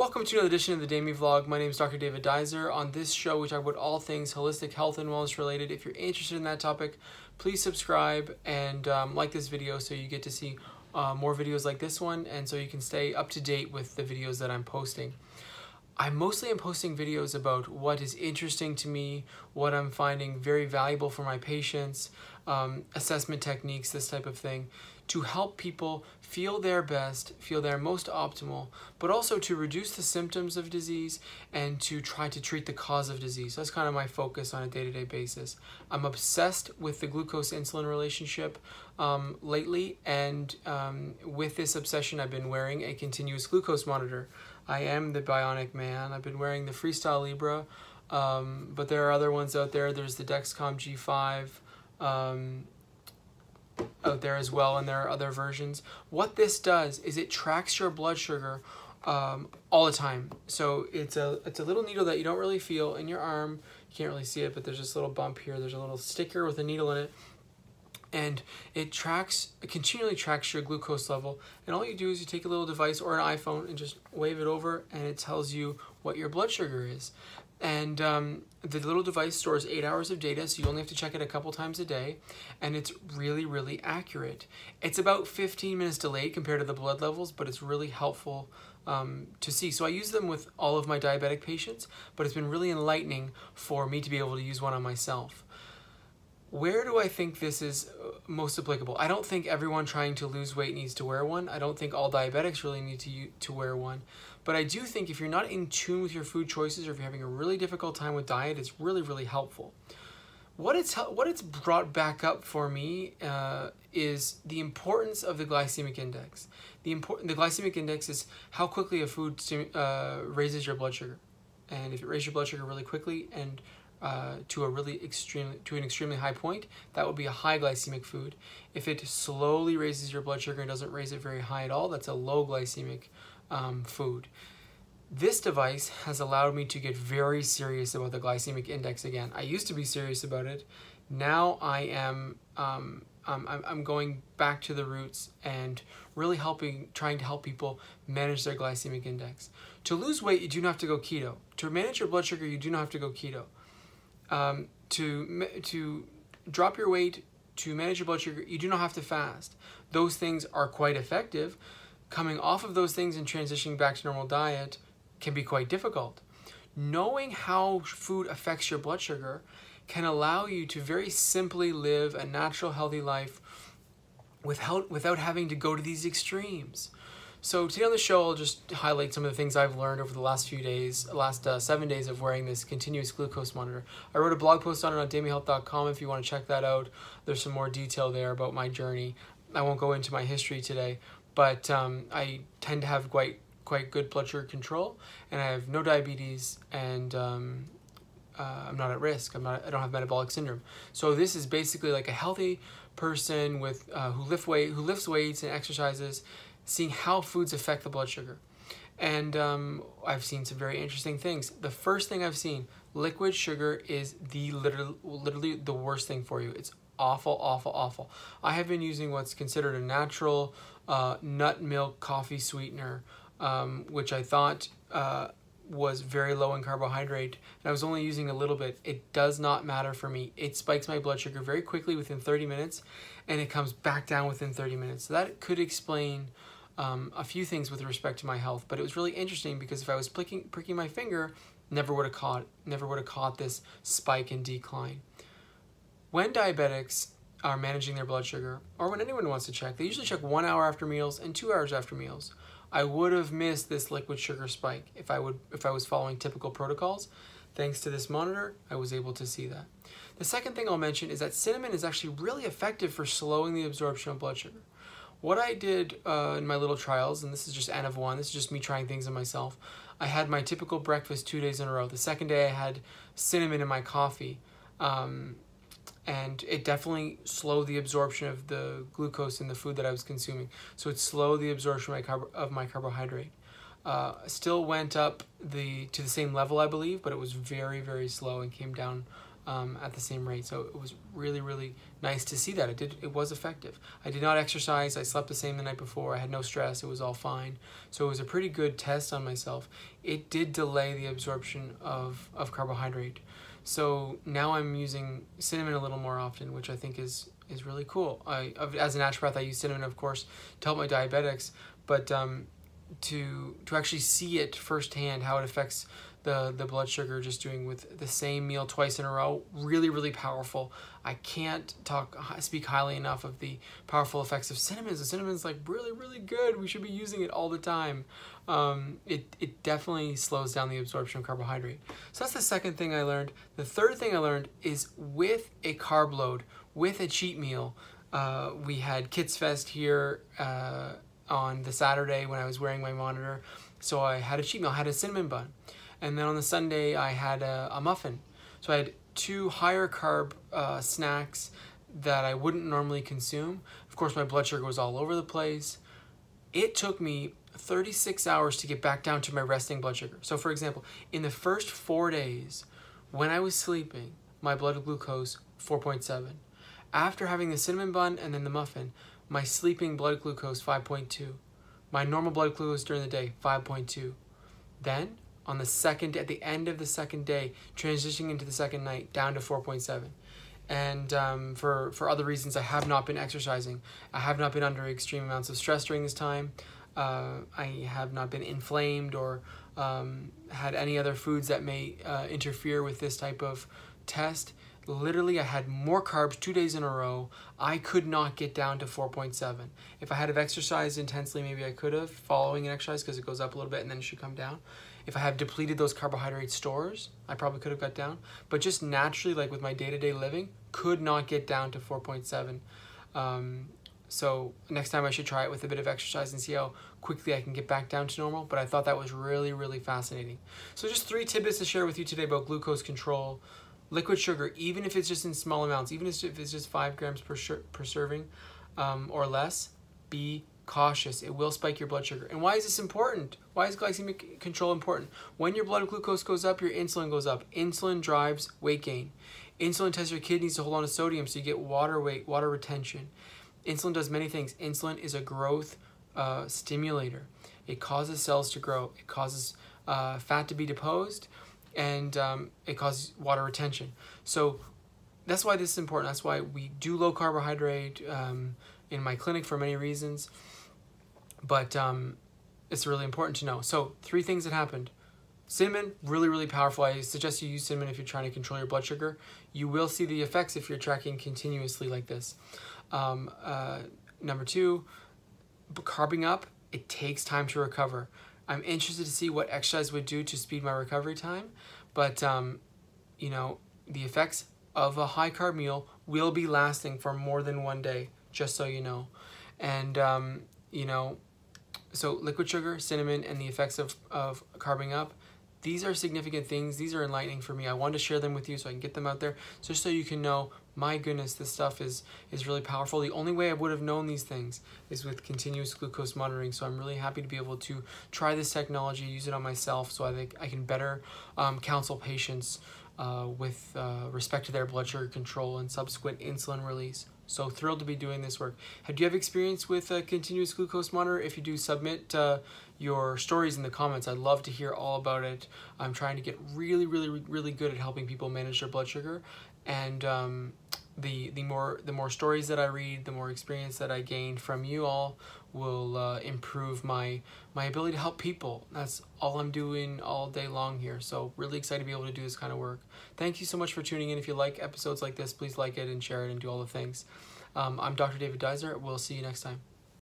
Welcome to another edition of the Daimi Vlog. My name is Dr. David Duizer. On this show, we talk about all things holistic health and wellness related. If you're interested in that topic, please subscribe and like this video so you get to see more videos like this one, and so you can stay up to date with the videos that I'm posting. I mostly am posting videos about what is interesting to me, what I'm finding very valuable for my patients, assessment techniques, this type of thing, to help people feel their best, feel their most optimal, but also to reduce the symptoms of disease and to try to treat the cause of disease. That's kind of my focus on a day-to-day basis. I'm obsessed with the glucose-insulin relationship lately, and with this obsession, I've been wearing a continuous glucose monitor. I am the bionic man. I've been wearing the Freestyle Libre, but there are other ones out there. There's the Dexcom G5 out there as well, and there are other versions. What this does is it tracks your blood sugar all the time. So it's a little needle that you don't really feel in your arm. You can't really see it, but there's this little bump here. There's a little sticker with a needle in it. And it continually tracks your glucose level, and all you do is you take a little device or an iPhone and just wave it over, and it tells you what your blood sugar is. And the little device stores 8 hours of data, so you only have to check it a couple times a day, and it's really, really accurate. It's about 15 minutes delayed compared to the blood levels, but it's really helpful to see. So I use them with all of my diabetic patients, but it's been really enlightening for me to be able to use one on myself. Where do I think this is most applicable? I don't think everyone trying to lose weight needs to wear one. I don't think all diabetics really need to wear one. But I do think if you're not in tune with your food choices, or if you're having a really difficult time with diet, it's really, really helpful. What it's brought back up for me is the importance of the glycemic index. The glycemic index is how quickly a food raises your blood sugar. And if it raises your blood sugar really quickly and to an extremely high point, that would be a high glycemic food. If it slowly raises your blood sugar and doesn't raise it very high at all, that's a low glycemic food. This device has allowed me to get very serious about the glycemic index again. I used to be serious about it. Now I am I'm going back to the roots and really trying to help people manage their glycemic index. To lose weight, you do not have to go keto. To manage your blood sugar, you do not have to go keto. To drop your weight, to manage your blood sugar, you do not have to fast. Those things are quite effective. Coming off of those things and transitioning back to normal diet can be quite difficult. Knowing how food affects your blood sugar can allow you to very simply live a natural, healthy life without having to go to these extremes. So today on the show, I'll just highlight some of the things I've learned over the last 7 days of wearing this continuous glucose monitor. I wrote a blog post on it on daimihealth.com if you want to check that out. There's some more detail there about my journey. I won't go into my history today, but I tend to have quite good blood sugar control, and I have no diabetes, and I'm not at risk. I don't have metabolic syndrome. So this is basically like a healthy person with who lifts weights and exercises, seeing how foods affect the blood sugar. And I've seen some very interesting things. The first thing I've seen, liquid sugar is literally the worst thing for you. It's awful, awful, awful. I have been using what's considered a natural nut milk coffee sweetener, which I thought was very low in carbohydrate, and I was only using a little bit. It does not matter for me. It spikes my blood sugar very quickly within 30 minutes, and it comes back down within 30 minutes. So that could explain a few things with respect to my health, but it was really interesting because if I was pricking my finger, never would have caught this spike and decline. When diabetics are managing their blood sugar, or when anyone wants to check, they usually check 1 hour after meals and 2 hours after meals. I would have missed this liquid sugar spike if I was following typical protocols. Thanks to this monitor, I was able to see that. The second thing I'll mention is that cinnamon is actually really effective for slowing the absorption of blood sugar. What I did in my little trials, and this is just N of one, this is just me trying things on myself, I had my typical breakfast 2 days in a row. The second day I had cinnamon in my coffee, and it definitely slowed the absorption of the glucose in the food that I was consuming. So it slowed the absorption of my carbohydrate. Still went up to the same level, I believe, but it was very, very slow and came down at the same rate. So it was really, really nice to see that. It was effective. I did not exercise. I slept the same the night before. I had no stress. It was all fine. So it was a pretty good test on myself. It did delay the absorption of carbohydrate. So now I'm using cinnamon a little more often, which I think is really cool. As a naturopath, I use cinnamon, of course, to help my diabetics, but to actually see it firsthand, how it affects the blood sugar, just doing with the same meal twice in a row, really, really powerful. I can't speak highly enough of the powerful effects of cinnamon. So cinnamon's like really, really good. We should be using it all the time. It definitely slows down the absorption of carbohydrate. So that's the second thing I learned. The third thing I learned is with a carb load, with a cheat meal. We had Kids Fest here on the Saturday when I was wearing my monitor. So I had a cheat meal, I had a cinnamon bun. And then on the Sunday, I had a muffin. So I had two higher carb snacks that I wouldn't normally consume. Of course, my blood sugar was all over the place. It took me 36 hours to get back down to my resting blood sugar. So for example, in the first 4 days, when I was sleeping, my blood glucose, 4.7. After having the cinnamon bun and then the muffin, my sleeping blood glucose, 5.2. My normal blood glucose during the day, 5.2. Then, on the second, at the end of the second day, transitioning into the second night, down to 4.7. And for other reasons, I have not been exercising. I have not been under extreme amounts of stress during this time. I have not been inflamed or had any other foods that may interfere with this type of test. Literally, I had more carbs 2 days in a row. I could not get down to 4.7. If I had have exercised intensely, maybe I could have, following an exercise, because it goes up a little bit and then it should come down. If I have depleted those carbohydrate stores, I probably could have got down. But just naturally, like with my day-to-day living, could not get down to 4.7. So next time I should try it with a bit of exercise and see how quickly I can get back down to normal. But I thought that was really, really fascinating. So just three tidbits to share with you today about glucose control. Liquid sugar, even if it's just in small amounts, even if it's just 5 grams per serving or less, be cautious. It will spike your blood sugar. And why is this important? Why is glycemic control important? When your blood glucose goes up, your insulin goes up. Insulin drives weight gain. Insulin tells your kidneys to hold on to sodium so you get water retention. Insulin does many things. Insulin is a growth stimulator. It causes cells to grow. It causes fat to be deposed. And it causes water retention. So that's why this is important. That's why we do low carbohydrate in my clinic for many reasons. But it's really important to know. So three things that happened. Cinnamon, really, really powerful. I suggest you use cinnamon if you're trying to control your blood sugar. You will see the effects if you're tracking continuously like this. Number two, carbing up, it takes time to recover. I'm interested to see what exercise would do to speed my recovery time, but you know, the effects of a high carb meal will be lasting for more than 1 day, just so you know. And you know, so liquid sugar, cinnamon, and the effects of carbing up, these are significant things. These are enlightening for me. I wanted to share them with you so I can get them out there, just so you can know, my goodness, this stuff is really powerful. The only way I would have known these things is with continuous glucose monitoring. So I'm really happy to be able to try this technology, use it on myself, so I think I can better counsel patients with respect to their blood sugar control and subsequent insulin release. So thrilled to be doing this work. Have you have experience with a continuous glucose monitor? If you do, submit your stories in the comments. I'd love to hear all about it. I'm trying to get really, really, really good at helping people manage their blood sugar. And the more stories that I read, the more experience that I gain from you all will improve my ability to help people. That's all I'm doing all day long here. So really excited to be able to do this kind of work. Thank you so much for tuning in. If you like episodes like this, please like it and share it and do all the things. I'm Dr. David Duizer. We'll see you next time.